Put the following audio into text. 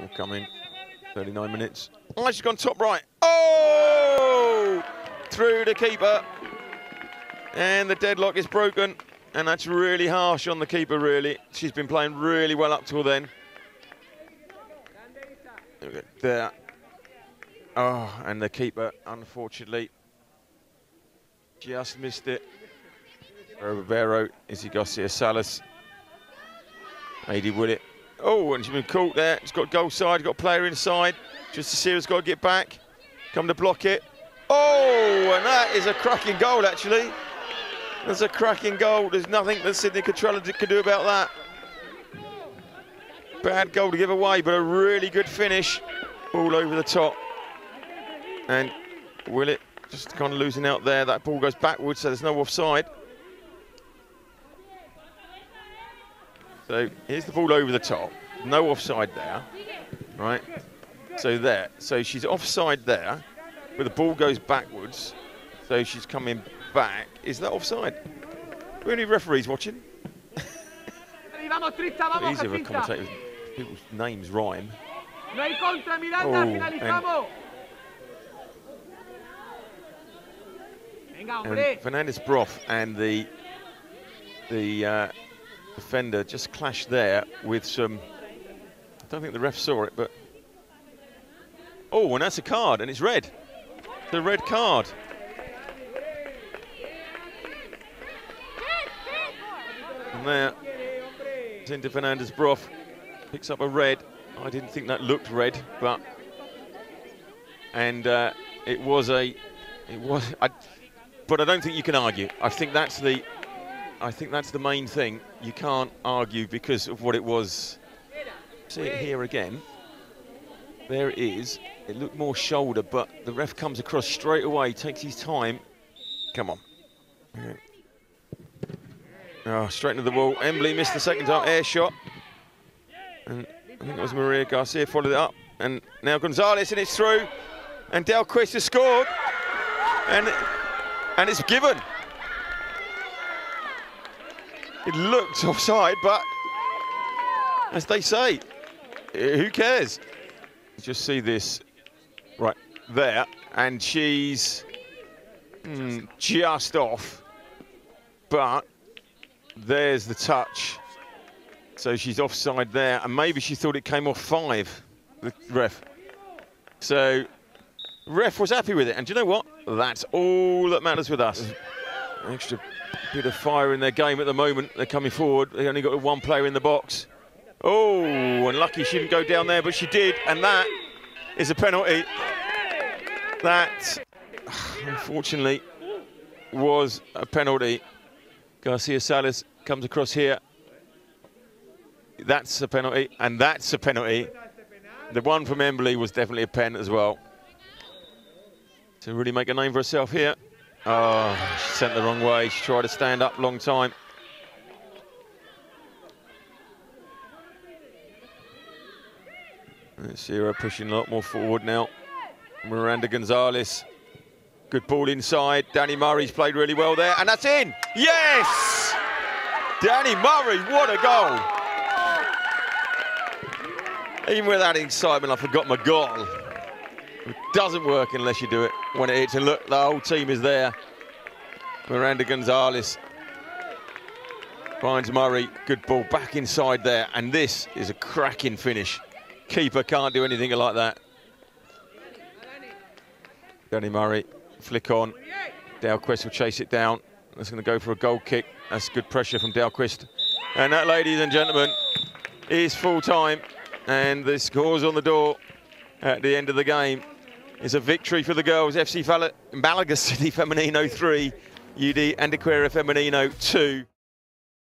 All coming. 39 minutes. Oh, she's gone top right. Oh! Through the keeper. And the deadlock is broken. And that's really harsh on the keeper, really. She's been playing really well up till then. There we go. There. Oh, and the keeper, unfortunately, just missed it. Rivero, Izzy Garcia Salas. Aidy Willett. Oh, and she's been caught there. She's got goal side, got player inside. Just to see who's got to get back. Come to block it. Oh, and that is a cracking goal, actually. That's a cracking goal. There's nothing that Sydney Catrall could do about that. Bad goal to give away, but a really good finish. All over the top. And Willett just kind of losing out there. That ball goes backwards, so there's no offside. So here's the ball over the top. No offside there, right? So there. So she's offside there, but the ball goes backwards. So she's coming back. Is that offside? Are there any referees watching? Easy of a commentator. People's names rhyme. Oh, and Fernandez Broff and the defender just clashed there with some, I don't think the ref saw it, but oh, and that's a card, and it's red. The red card. And there, it's into Fernandez Broff, picks up a red. I didn't think that looked red, but and but I don't think you can argue. I think that's the main thing. You can't argue because of what it was. See it here again. There it is. It looked more shoulder, but the ref comes across straight away, takes his time. Come on. Oh, straight into the wall. Emberley missed the second time air shot. And I think it was Maria Garcia followed it up. And now Gonzalez, and it's through. And Dalquist has scored. And it's given. It looked offside, but as they say, who cares? Just see this right there, and she's just off, but there's the touch. So she's offside there, and maybe she thought it came off five, the ref. So ref was happy with it, and do you know what? That's all that matters with us. An extra bit of fire in their game at the moment. They're coming forward. They only got one player in the box. Oh, and lucky she didn't go down there, but she did. And that is a penalty. That, unfortunately, was a penalty. Garcia Salas comes across here. That's a penalty, and that's a penalty. The one from Emberley was definitely a pen as well. To really make a name for herself here. Oh, she sent the wrong way. She tried to stand up long time. Let's see her pushing a lot more forward now. Miranda Gonzalez. Good ball inside. Danny Murray's played really well there. And that's in. Yes! Danny Murray, what a goal. Even with that excitement, I forgot my goal. It doesn't work unless you do it when it hits. And look, the whole team is there. Miranda Gonzalez finds Murray. Good ball back inside there. And this is a cracking finish. Keeper can't do anything like that. Danny Murray, flick on. Dalquist will chase it down. That's going to go for a goal kick. That's good pressure from Dalquist. And that, ladies and gentlemen, is full time. And the score's on the door. At the end of the game, it's a victory for the girls. FC Malaga City Feminino 3, UD Antequera Feminino 2.